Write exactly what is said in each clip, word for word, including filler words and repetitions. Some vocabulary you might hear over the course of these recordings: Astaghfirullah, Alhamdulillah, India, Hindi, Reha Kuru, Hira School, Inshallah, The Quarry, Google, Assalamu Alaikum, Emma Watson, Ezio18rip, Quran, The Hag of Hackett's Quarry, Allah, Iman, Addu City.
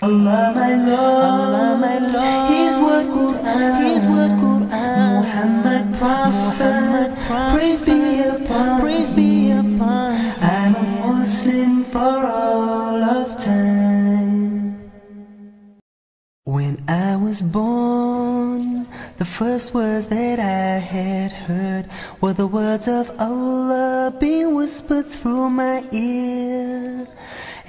Allah my Lord, Allah my Lord, His word Quran, His word Quran, Muhammad Prophet, praise be upon, praise be upon. I'm a Muslim for all of time. When I was born, the first words that I had heard were the words of Allah being whispered through my ear.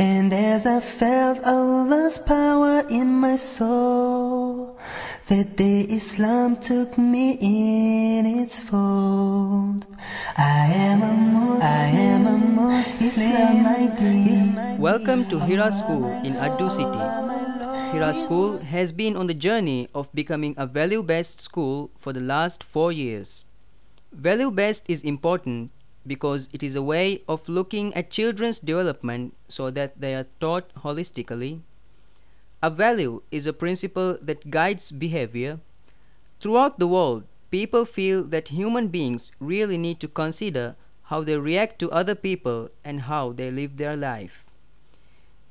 And as I felt Allah's power in my soul, that day Islam took me in its fold. I am a Muslim, I am a Muslim. Welcome to Hira School in Addu City. Hira School has been on the journey of becoming a value-based school for the last four years. Value-based is important because it is a way of looking at children's development so that they are taught holistically. A value is a principle that guides behavior. Throughout the world, people feel that human beings really need to consider how they react to other people and how they live their life.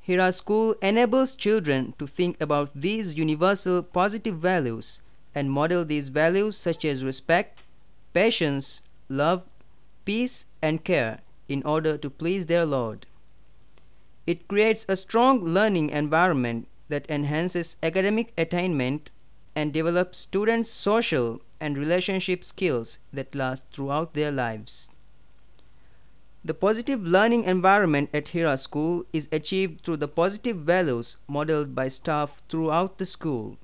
Hira School enables children to think about these universal positive values and model these values such as respect, patience, love, peace and care in order to please their Lord. It creates a strong learning environment that enhances academic attainment and develops students' social and relationship skills that last throughout their lives. The positive learning environment at Hira School is achieved through the positive values modeled by staff throughout the school.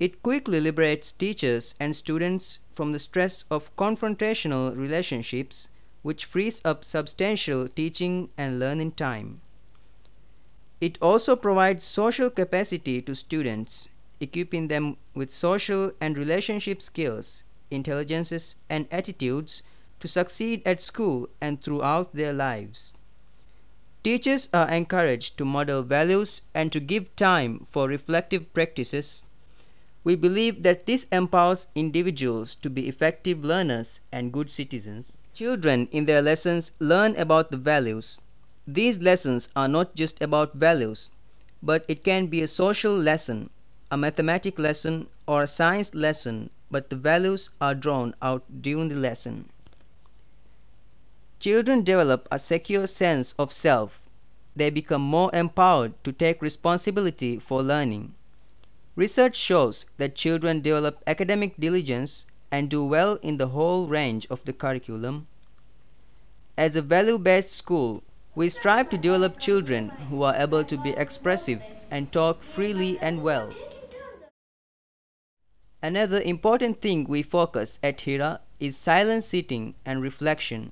It quickly liberates teachers and students from the stress of confrontational relationships, which frees up substantial teaching and learning time. It also provides social capacity to students, equipping them with social and relationship skills, intelligences, and attitudes to succeed at school and throughout their lives. Teachers are encouraged to model values and to give time for reflective practices. We believe that this empowers individuals to be effective learners and good citizens. Children in their lessons learn about the values. These lessons are not just about values, but it can be a social lesson, a mathematic lesson, or a science lesson, but the values are drawn out during the lesson. Children develop a secure sense of self. They become more empowered to take responsibility for learning. Research shows that children develop academic diligence and do well in the whole range of the curriculum. As a value-based school, we strive to develop children who are able to be expressive and talk freely and well. Another important thing we focus at Hira is silent sitting and reflection.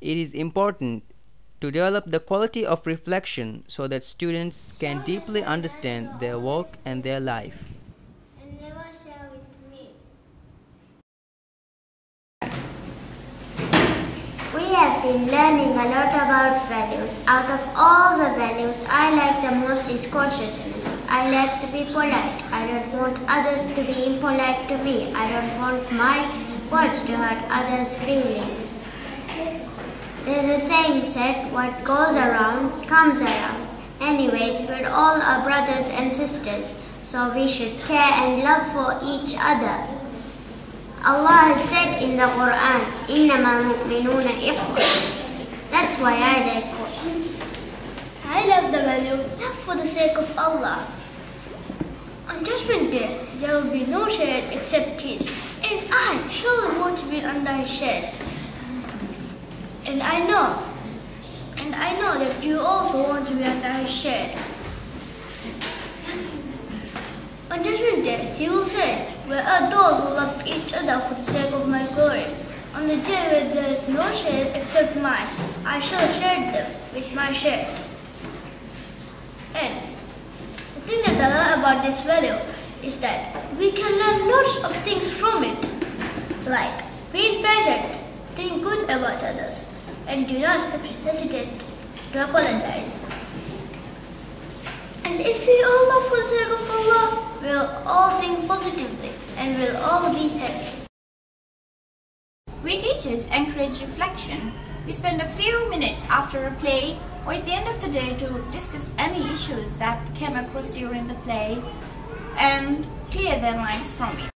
It is important to develop the quality of reflection so that students can deeply understand their work and their life. And never share with me. We have been learning a lot about values. Out of all the values, I like the most is cautiousness. I like to be polite. I don't want others to be impolite to me. I don't want my words to hurt others' feelings. There's a saying said, what goes around comes around. Anyways, we're all our brothers and sisters, so we should care and love for each other. Allah has said in the Quran, إِنَّمَا الْمُؤْمِنُونَ إِخْوَةٌ. That's why I like cautious. I love the value, love for the sake of Allah. On Judgment Day, there will be no shade except His, and I surely want to be under His shade. And I know, and I know that you also want to be under His shade. On Judgment Day, He will say, where are those who loved each other for the sake of my glory? On the day where there is no shade except mine, I shall shade them with my shade. And the thing that I love about this value is that we can learn lots of things from it, like being patient, think good about others, and do not hesitate to apologize. And if we all love for the sake of Allah, we'll all think positively and we'll all be happy. We teachers encourage reflection. We spend a few minutes after a play or at the end of the day to discuss any issues that came across during the play and clear their minds from it.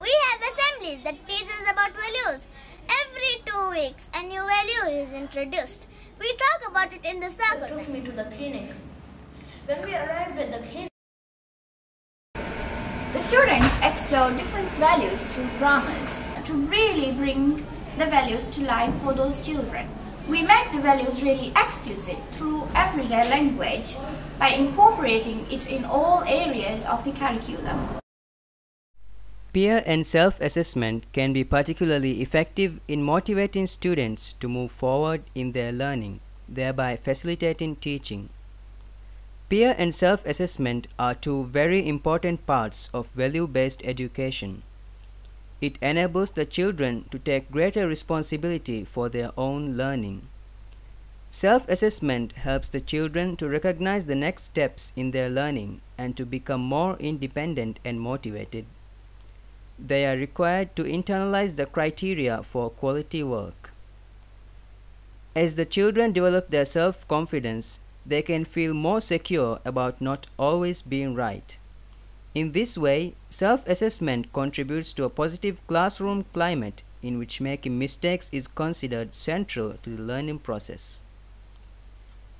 We have assemblies that teach us about values. Every two weeks a new value is introduced. We talk about it in the circle. Took me to the clinic. When we arrived at the clinic, the students explore different values through dramas to really bring the values to life for those children. We make the values really explicit through everyday language by incorporating it in all areas of the curriculum. Peer and self-assessment can be particularly effective in motivating students to move forward in their learning, thereby facilitating teaching. Peer and self-assessment are two very important parts of value-based education. It enables the children to take greater responsibility for their own learning. Self-assessment helps the children to recognize the next steps in their learning and to become more independent and motivated. They are required to internalize the criteria for quality work. As the children develop their self-confidence, they can feel more secure about not always being right. In this way, self-assessment contributes to a positive classroom climate in which making mistakes is considered central to the learning process.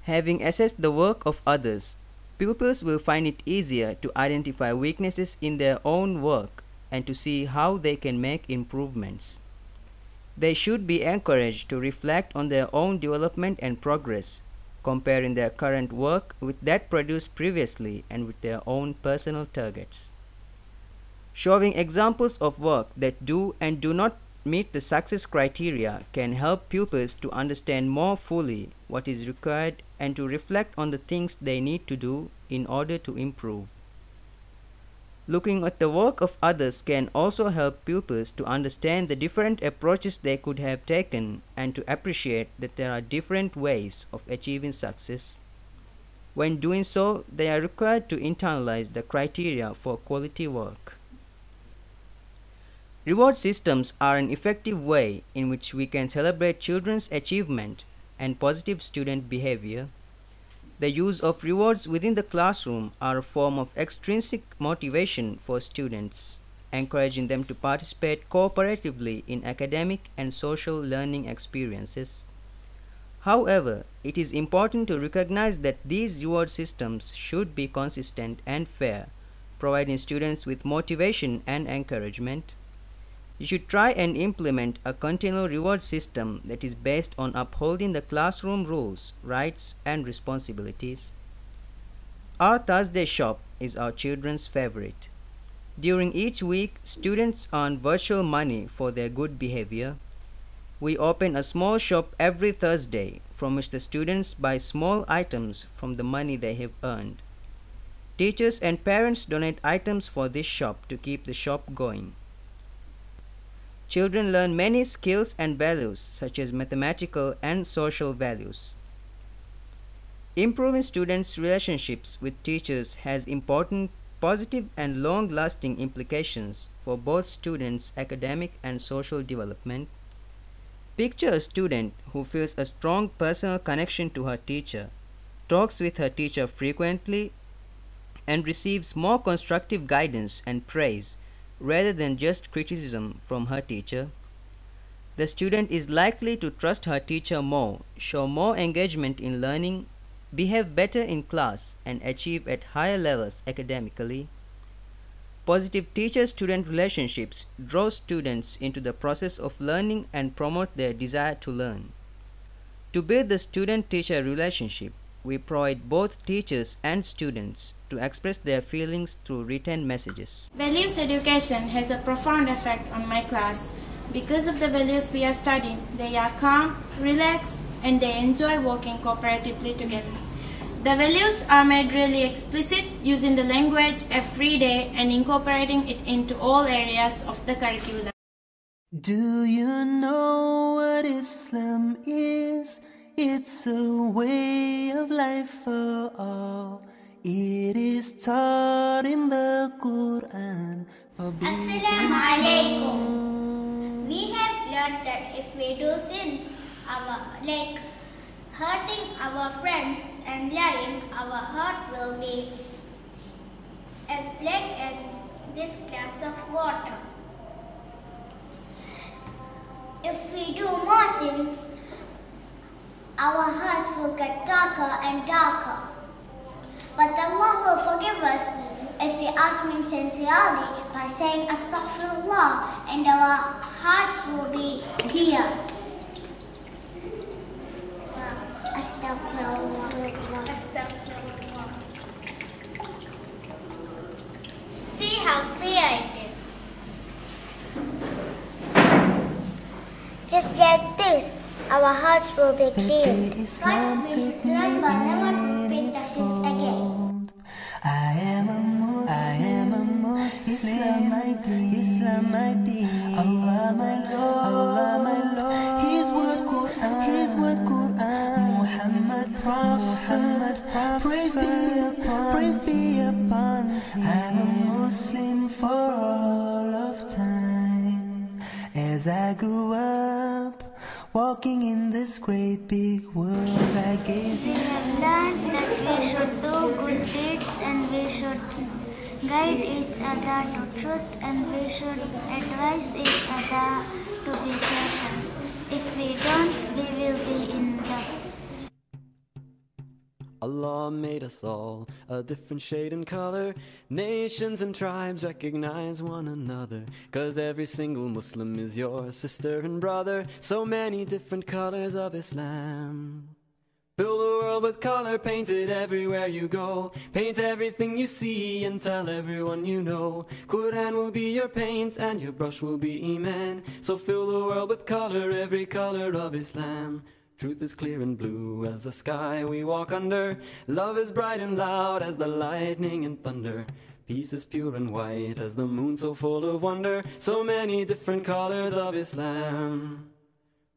Having assessed the work of others, pupils will find it easier to identify weaknesses in their own work and to see how they can make improvements. They should be encouraged to reflect on their own development and progress, comparing their current work with that produced previously and with their own personal targets. Showing examples of work that do and do not meet the success criteria can help pupils to understand more fully what is required and to reflect on the things they need to do in order to improve. Looking at the work of others can also help pupils to understand the different approaches they could have taken and to appreciate that there are different ways of achieving success. When doing so, they are required to internalize the criteria for quality work. Reward systems are an effective way in which we can celebrate children's achievement and positive student behavior. The use of rewards within the classroom are a form of extrinsic motivation for students, encouraging them to participate cooperatively in academic and social learning experiences. However, it is important to recognize that these reward systems should be consistent and fair, providing students with motivation and encouragement. You should try and implement a continual reward system that is based on upholding the classroom rules, rights, and responsibilities. Our Thursday shop is our children's favorite. During each week, students earn virtual money for their good behavior. We open a small shop every Thursday from which the students buy small items from the money they have earned. Teachers and parents donate items for this shop to keep the shop going. Children learn many skills and values, such as mathematical and social values. Improving students' relationships with teachers has important, positive, and long-lasting implications for both students' academic and social development. Picture a student who feels a strong personal connection to her teacher, talks with her teacher frequently, and receives more constructive guidance and praise, rather than just criticism from her teacher. The student is likely to trust her teacher more, show more engagement in learning, behave better in class, and achieve at higher levels academically. Positive teacher-student relationships draw students into the process of learning and promote their desire to learn. To build the student-teacher relationship, we provide both teachers and students to express their feelings through written messages. Values education has a profound effect on my class. Because of the values we are studying, they are calm, relaxed, and they enjoy working cooperatively together. The values are made really explicit using the language every day and incorporating it into all areas of the curriculum. Do you know what Islam is? It's a way of life for all. It is taught in the Quran. Assalamu Alaikum. We have learned that if we do sins, our, like Hurting our friends and lying, our heart will be as black as this glass of water. If we do more sins, our hearts will get darker and darker. But Allah will forgive us if we ask Him sincerely by saying Astaghfirullah, and our hearts will be clear. Astaghfirullah. Astaghfirullah. See how clear it is. Just like this, our hearts will be clean. Islam took me in its fold. I am a Muslim. I am a Muslim. Islam my deen. Islam my deen. Allah my Lord. Allah my Lord. His word Quran. His word Quran. Muhammad Prophet. Muhammad Prophet. Praise be upon. Praise be upon. I am a Muslim for all of time. As I grew up, walking in this great big world, I gazed. We have learned that we should do good deeds, and we should guide each other to truth, and we should advise each other to be patient. If we don't, we will be in dust. Allah made us all a different shade and color. Nations and tribes recognize one another, cause every single Muslim is your sister and brother. So many different colors of Islam. Fill the world with color, paint it everywhere you go. Paint everything you see and tell everyone you know. Quran will be your paint and your brush will be Iman. So fill the world with color, every color of Islam. Truth is clear and blue as the sky we walk under. Love is bright and loud as the lightning and thunder. Peace is pure and white as the moon, so full of wonder. So many different colors of Islam.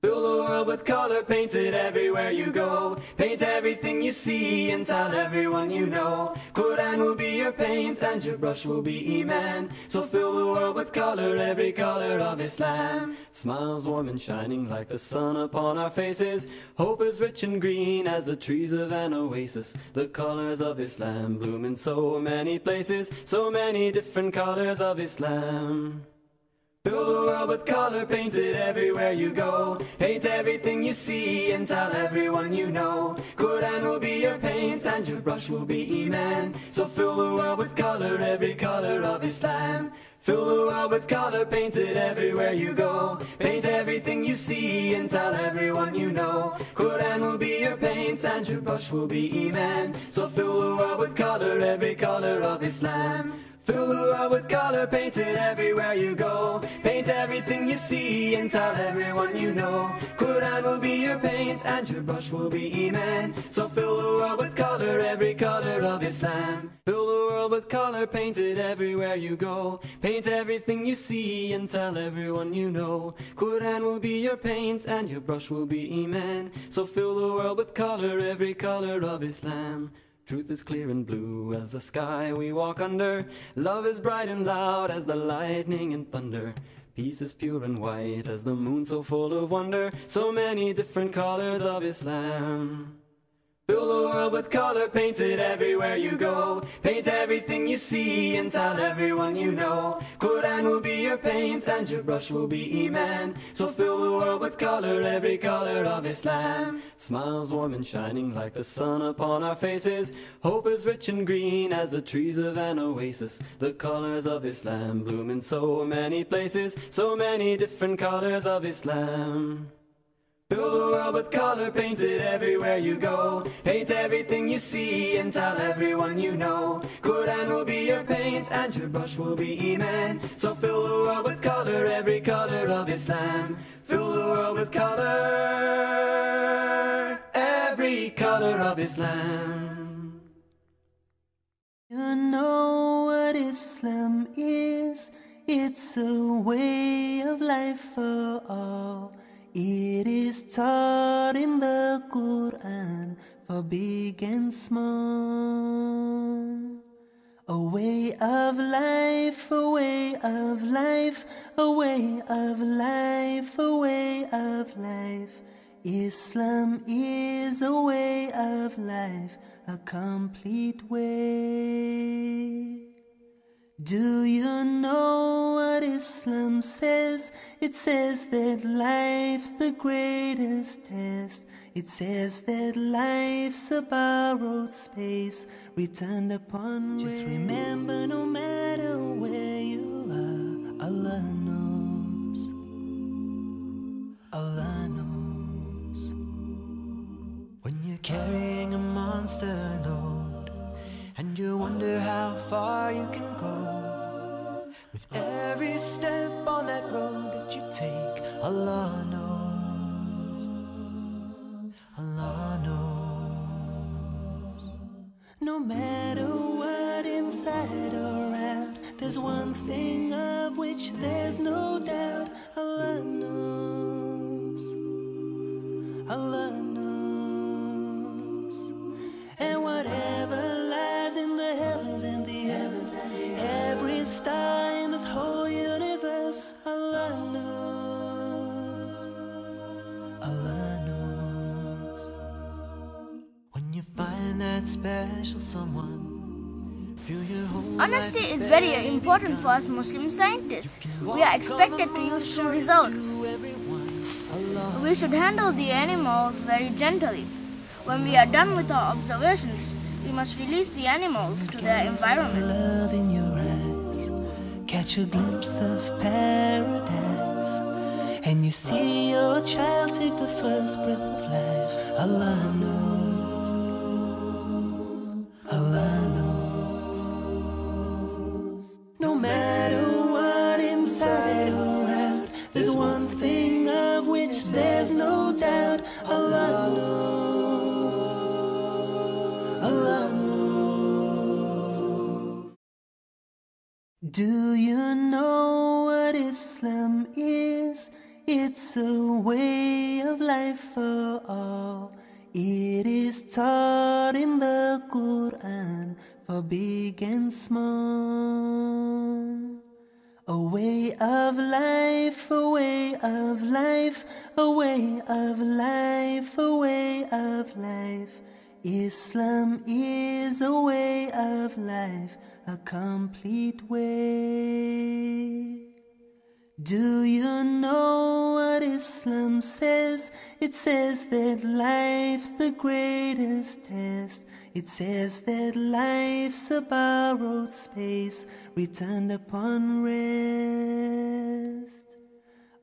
Fill the world with color, paint it everywhere you go. Paint everything you see and tell everyone you know. Quran will be your paint and your brush will be Iman. So fill the world with color, every color of Islam. Smiles warm and shining like the sun upon our faces. Hope is rich and green as the trees of an oasis. The colors of Islam bloom in so many places. So many different colors of Islam. Fill the world with color, paint it everywhere you go. Paint everything you see and tell everyone you know. Quran will be your paint and your brush will be Iman. So fill the world with color, every color of Islam. Fill the world with color, paint it everywhere you go. Paint everything you see and tell everyone you know. Quran will be your paint and your brush will be Iman. So fill the world with color, every color of Islam. Fill the world with color, paint it everywhere you go. Paint everything you see and tell everyone you know. Quran will be your paint and your brush will be Iman. So fill the world with color, every color of Islam. Fill the world with color, paint it everywhere you go. Paint everything you see and tell everyone you know. Quran will be your paint and your brush will be Iman. So fill the world with color, every color of Islam. Truth is clear and blue as the sky we walk under. Love is bright and loud as the lightning and thunder. Peace is pure and white as the moon, so full of wonder. So many different colors of Islam. Fill the world with color, paint it everywhere you go. Paint everything you see and tell everyone you know. Quran will be your paint and your brush will be Iman. So fill the world with color, every color of Islam. Smiles warm and shining like the sun upon our faces. Hope is rich and green as the trees of an oasis. The colors of Islam bloom in so many places. So many different colors of Islam. Fill the world with color, paint it everywhere you go. Paint everything you see and tell everyone you know. Quran will be your paint and your brush will be Iman. So fill the world with color, every color of Islam. Fill the world with color, every color of Islam. You know what Islam is? It's a way of life for all. It is taught in the Quran for big and small. A way of life, a way of life, a way of life, a way of life. Islam is a way of life, a complete way. Do you know what Islam says? It says that life's the greatest test. It says that life's a borrowed space, returned upon way. Just remember, no matter where you are, Allah knows. Allah knows. When you're carrying a monster load and you wonder how far you can go, with every step on that road that you take, Allah knows. Allah knows. No matter what, inside or out, there's one thing of which there's no doubt. Allah knows. Allah knows. And whatever lies in the heavens and the heavens, every star in this whole universe, Allah knows. Allah knows. Find that special someone. Feel your home. Honesty is very important for us Muslim scientists. We are expected to use true results. We should handle the animals very gently. When we are done with our observations, we must release the animals to their environment. Love in your eyes, catch a glimpse of paradise, and you see your child take the first breath of life. Allah knows. Allah knows. No matter what, inside or out, there's one thing of which there's no doubt. Allah knows. Allah knows. Do you know what Islam is? It's a way of life for all. It is taught in the Quran for big and small. A way of life, a way of life, a way of life, a way of life. Islam is a way of life, a complete way. Do you know what Islam says? It says that life's the greatest test. It says that life's a borrowed space, returned upon rest.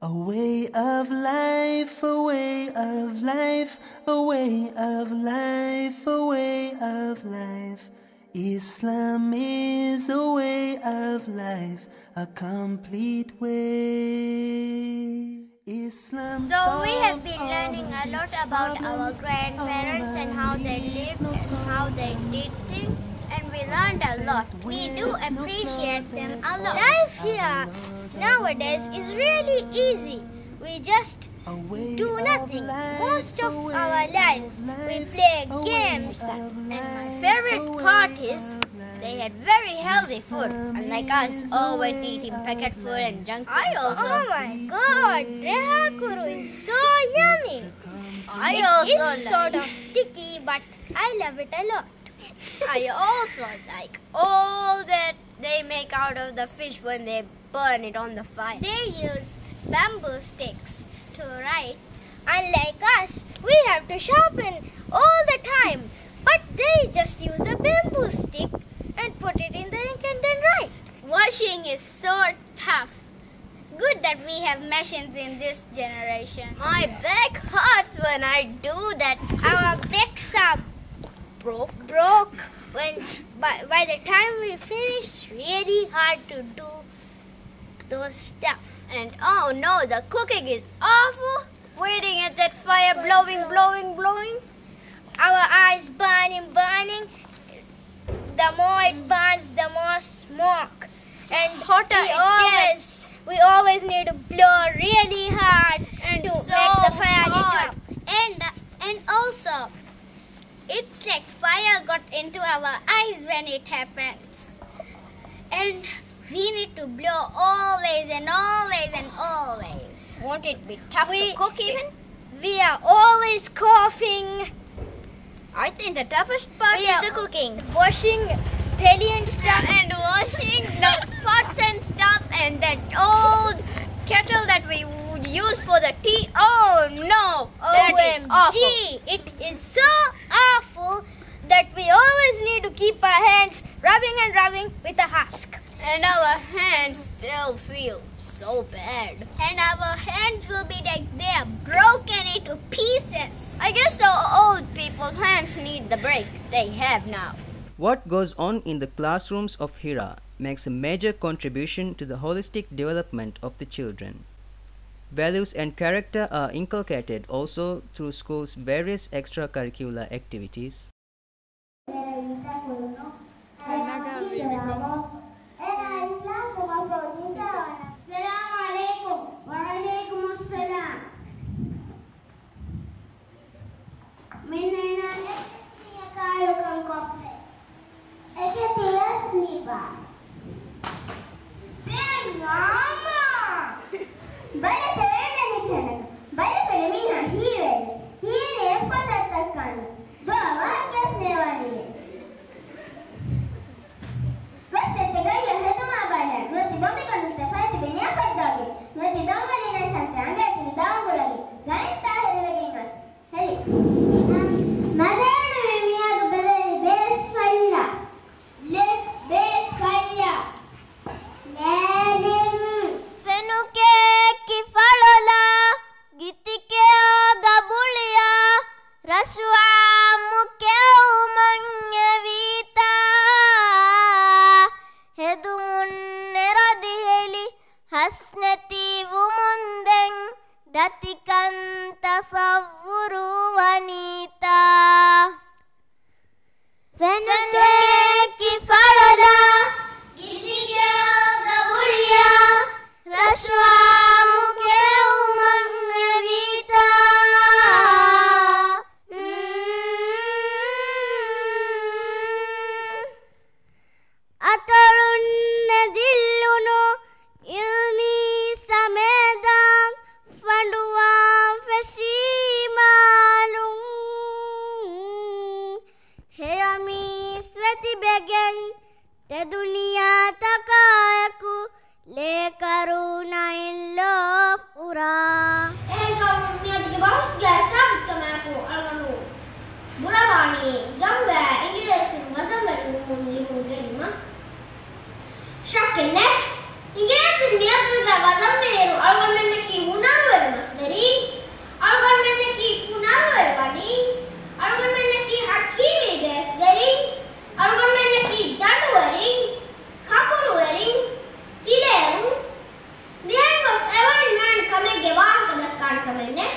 A way of life, a way of life, a way of life, a way of life. Islam is a way of life, a complete way. Islam. So we have been learning a lot about our grandparents and how they lived and how they did things, and we learned a lot. We do appreciate them a lot. Life here nowadays is really easy. We just do nothing. Most of our lives we play games, and my favorite part is they had very healthy food, unlike us always eating packet food and junk food. I also Oh my god, Reha Kuru is so yummy. I it also is like sort of sticky, but I love it a lot. I also like all that they make out of the fish when they burn it on the fire. They use bamboo sticks to write. Unlike us, we have to sharpen all the time, but they just use a bamboo stick and put it in the ink and then write. Washing is so tough. Good that we have machines in this generation. My back hurts when I do that. Our backs are broke. Broke when by, by the time we finish, it's really hard to do those stuff. And oh no, the cooking is awful. Waiting at that fire, blowing, blowing, blowing. Our eyes burning, burning. The more it burns, the more smoke. And hotter we always, it gets. We always need to blow really hard and to so make the fire hot. Lit up. And, and also, it's like fire got into our eyes when it happens. And we need to blow always and always and always. Won't it be tough we, to cook even? We We are always coughing. I think the toughest part we is the cooking. Washing telly and stuff. And washing the pots and stuff and that old kettle that we would use for the tea. Oh no! O M G! It is so awful that we always need to keep our hands rubbing and rubbing with a husk. And our hands still feel so bad. And our hands will be like they are broken into pieces. I guess so old people's hands need the break they have now. What goes on in the classrooms of Hira makes a major contribution to the holistic development of the children. Values and character are inculcated also through school's various extracurricular activities.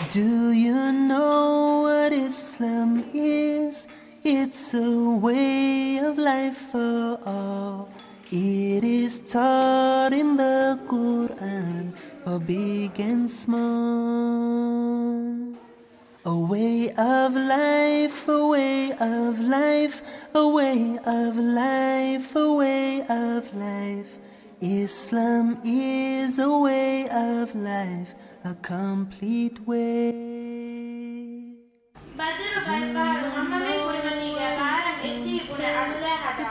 Do you know what Islam is? It's a way of life for all. It is taught in the Quran for big and small. A way of life, a way of life, a way of life, a way of life. Islam is a way of life. A complete way. It says that crying himself to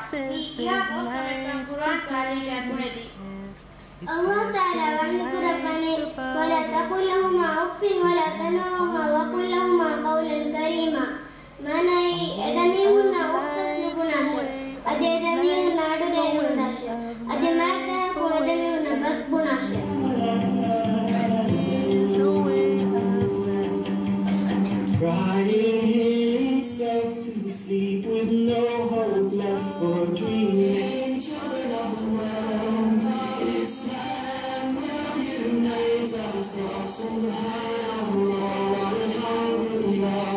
sleep with no hope left for dreaming. Children of the world, Islam will unite us all somehow. Alhamdulillah.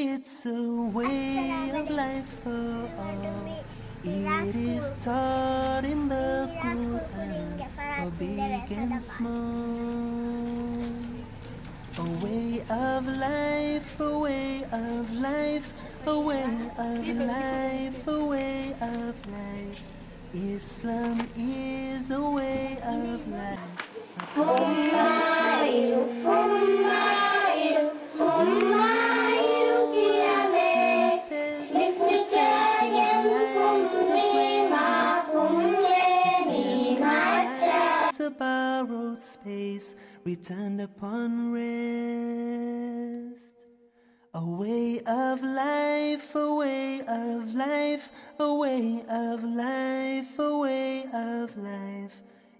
It's a way of life for all. It is taught in the Quran. are big and small. A way of life, a way of life, a way of life, a way of life. Islam is a way of life. Humayru, Humayru, Humayru Qiyameh. Bismi Sayyam, Humima, Humini, Matcha. A borrowed space returned upon rest. A way of life, a way of life, a way of life, a way of life.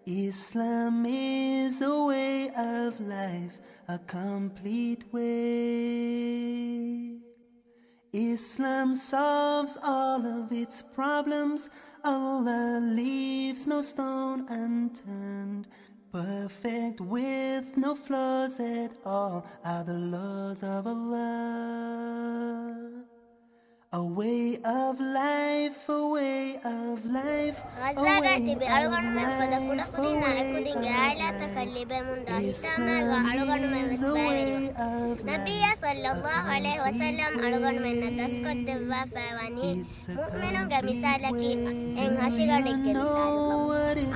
Islam is a way of life, a complete way. Islam solves all of its problems. Allah leaves no stone unturned. Perfect with no flaws at all are the laws of Allah. A way of life, a way of life, a way of life, a way of life. Sallallahu alaihi wasallam alugon menna daskot devva fawani mu'minu ga misala ki eng hashiga dikke misala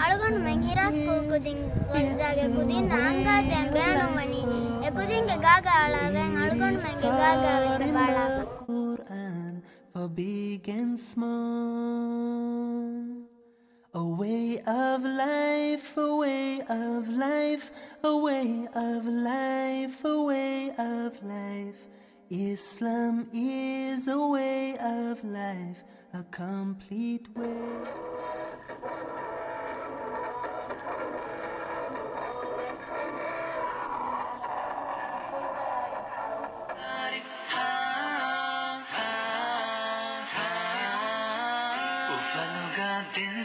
alugon men Hira School kudin wazage kudin anga tembanu mani ekudin ga gaga alaven alugon men ga gaga vesabala Quran for big and small. A way of life, a way of life, a way of life, a way of life. Islam is a way of life, a complete way.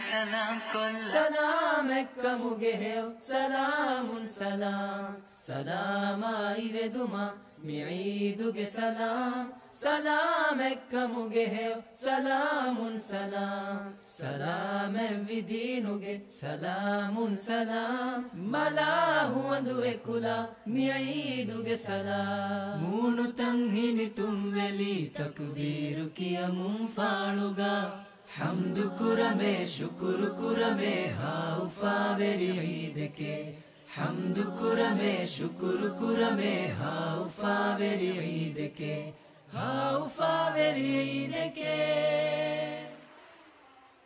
Salamakka mugeheu salamun salam salam aiveduma mi'iduge salam salamakka mugeheu salamun salam salam evidinuge salamun salam malahu anduve kula mi'iduge salam moonu tanghini tumveli takbiru kiyamum faaluga حمد کرمے شکر کرمے how فاوری عید کے حمد کرمے شکر کرمے how فاوری عید کے how فاوری عید کے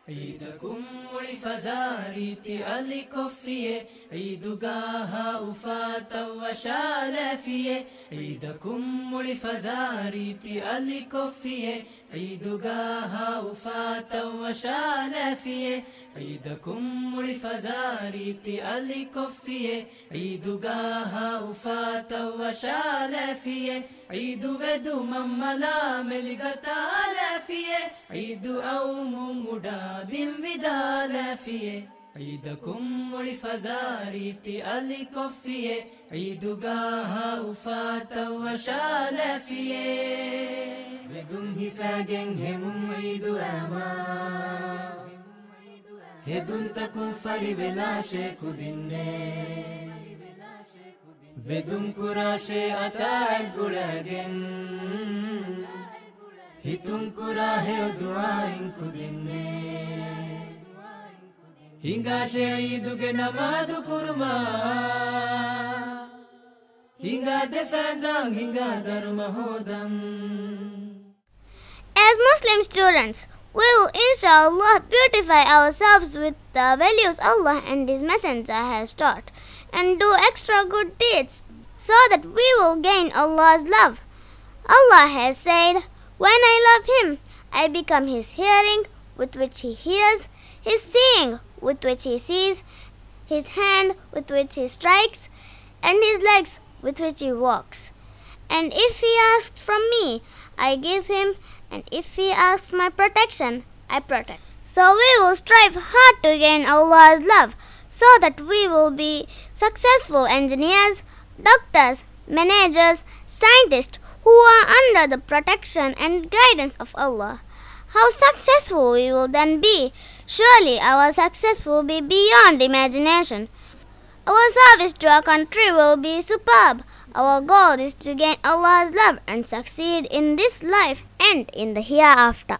عیدکم مڑی فزاریتی علی کفیے عیدگاہا افاتا وشالفیے عیدکم مڑی فزاریتی علی کفیے عيدها وفاتا وشال فيه عيدكم لفزاري تألك فيه عيدها وفاتا وشال فيه عيد بدو من ملام القتال فيه عيد أوم مداب بدال فيه عيدكم لفزاري تألك فيه عيدها وفاتا وشال فيه هدن هفاجن همم عيد أمان هدن تكون فري بلا شيك دنين بدون كراشي أتاعد قلاجن هتون كراهي ودعاين كدنين هنغاشي عيدوك نمادو كرما هنغا دفندان هنغا درما هودان. As Muslim students, we will inshallah beautify ourselves with the values Allah and His Messenger has taught and do extra good deeds so that we will gain Allah's love. Allah has said, "When I love Him, I become His hearing with which He hears, His seeing with which He sees, His hand with which He strikes, and His legs with which He walks. And if He asks from me, I give Him. And if He asks my protection, I protect." So we will strive hard to gain Allah's love so that we will be successful engineers, doctors, managers, scientists who are under the protection and guidance of Allah. How successful we will then be! Surely our success will be beyond imagination. Our service to our country will be superb. Our goal is to gain Allah's love and succeed in this life and in the hereafter.